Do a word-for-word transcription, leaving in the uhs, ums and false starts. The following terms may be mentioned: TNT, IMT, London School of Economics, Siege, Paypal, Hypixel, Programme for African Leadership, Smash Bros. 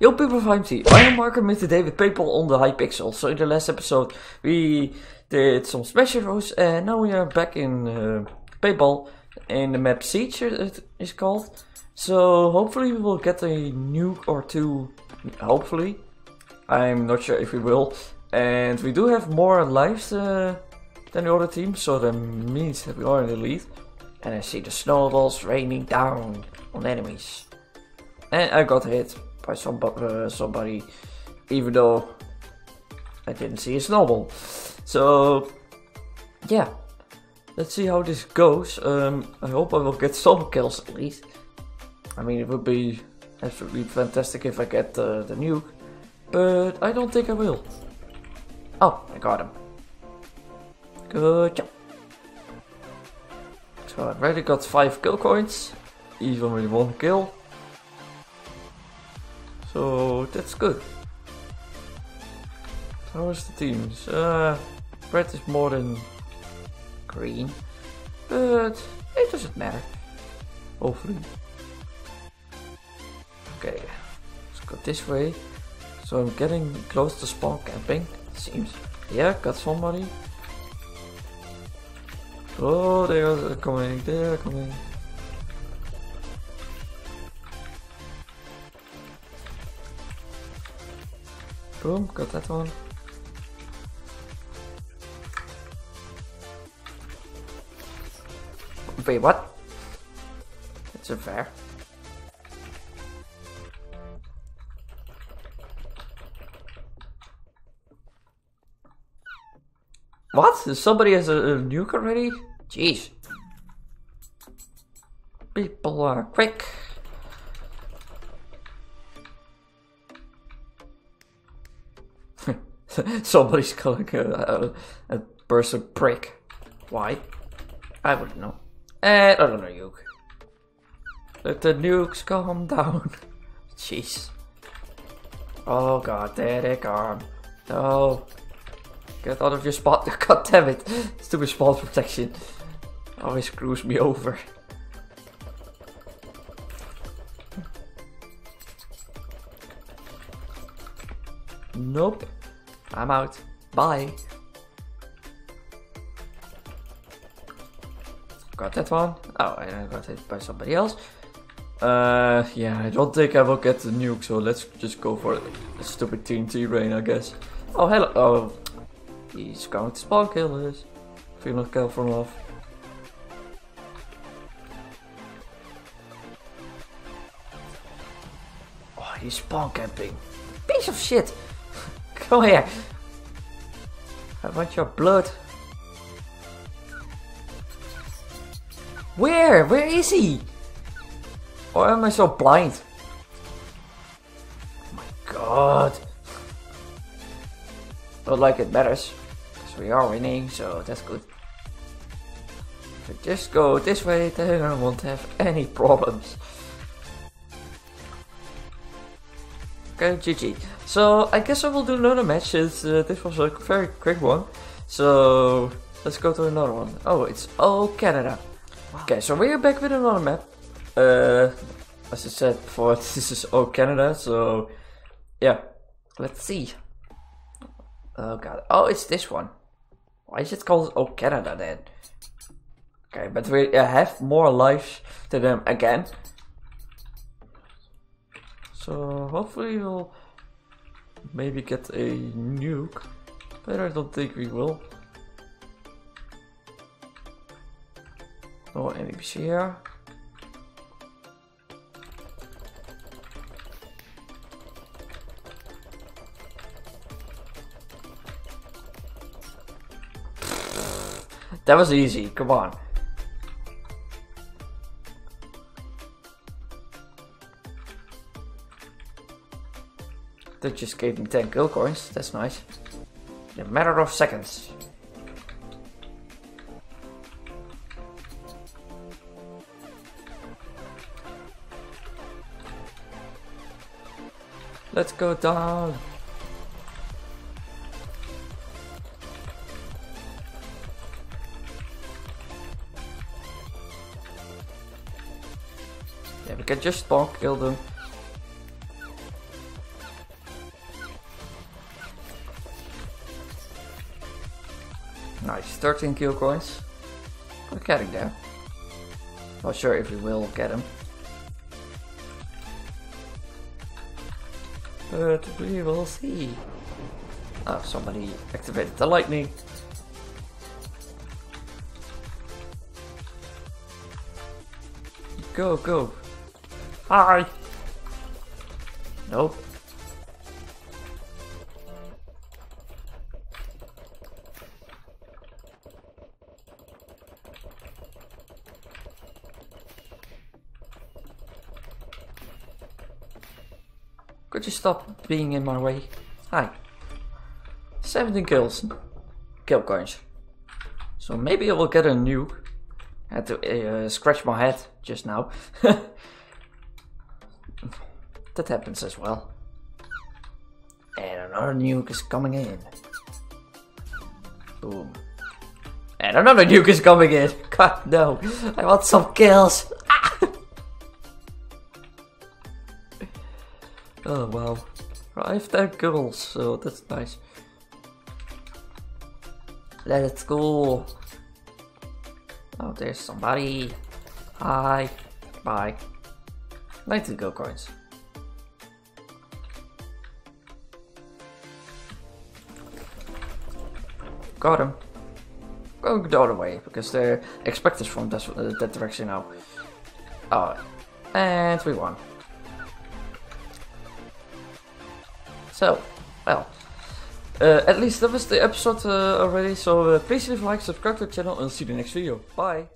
Yo people of I M T, I am Marker with today with Paypal on the Hypixel. So in the last episode we did some Smash Bros and now we are back in uh, Paypal in the map Siege it is called. So hopefully we will get a nuke or two, hopefully. I'm not sure if we will. And we do have more lives uh, than the other team, so that means that we are in the lead. And I see the snowballs raining down on enemies. And I got hit by some, uh, somebody, even though I didn't see a snowball. So, yeah. Let's see how this goes. Um, I hope I will get some kills at least. I mean, it would be absolutely fantastic if I get uh, the nuke. But I don't think I will. Oh, I got him. Good job. So I already got five kill coins. Even with one kill. So that's good. How is the teams? Uh, red is more than green. But it doesn't matter. Hopefully. Okay. Let's go this way. So I'm getting close to spawn camping. Seems. Yeah, got somebody. Oh, they are coming, they are coming. Boom, got that one. Wait, what? That's unfair. What? Somebody has a, a nuke already? Jeez. People are quick. Somebody's calling a, a, a person prick. Why? I wouldn't know. And I don't know, nuke. Let the nukes calm down. Jeez. Oh god, there they come. No. Get out of your spot. God damn it. Stupid spawn protection. Always screws me over. Nope. I'm out. Bye. Got that one. Oh, and I got hit by somebody else. Uh, yeah, I don't think I will get the nuke, so let's just go for a stupid T N T rain, I guess. Oh, hello. Oh. He's going to spawn killers. Feel not kill from off. Oh, he's spawn camping. Piece of shit. Come here. I want your blood. Where? Where is he? Or am I so blind? Oh my god. Not like it matters. We are winning, so that's good. If I just go this way, then I won't have any problems. Okay, G G. So I guess I will do another match since uh, this was a very quick one. So let's go to another one. Oh, it's all Canada. Wow. Okay, so we're back with another map. Uh, as I said before, this is all Canada. So yeah, let's see. Oh god. Oh, it's this one. Why is it called Oh Canada then? Okay, but we have more lives to them again. So hopefully we'll maybe get a nuke. But I don't think we will. No enemies here. That was easy, come on. That just gave me ten kill coins, that's nice. In a matter of seconds. Let's go down. Yeah, we can just spawn kill them. Nice, thirteen kill coins. We're getting there. Not sure if we will get them, but we will see. Oh, somebody activated the lightning. Go, go. Hi. Nope. Could you stop being in my way? Hi. seventeen kills. Kill coins. So maybe I will get a nuke. Had to uh, scratch my head just now. That happens as well. And another nuke is coming in. Boom. And another nuke is coming in. God no. I want some kills. Oh wow. I have ten kills, so that's nice. Let's go. Oh, there's somebody. Hi. Bye. nineteen gold coins. Got him. Go the other way, because they expect us from that, uh, that direction now. Oh, and we won. So, well. Uh, at least that was the episode uh, already, so uh, please leave a like, subscribe to the channel, and see you in the next video. Bye!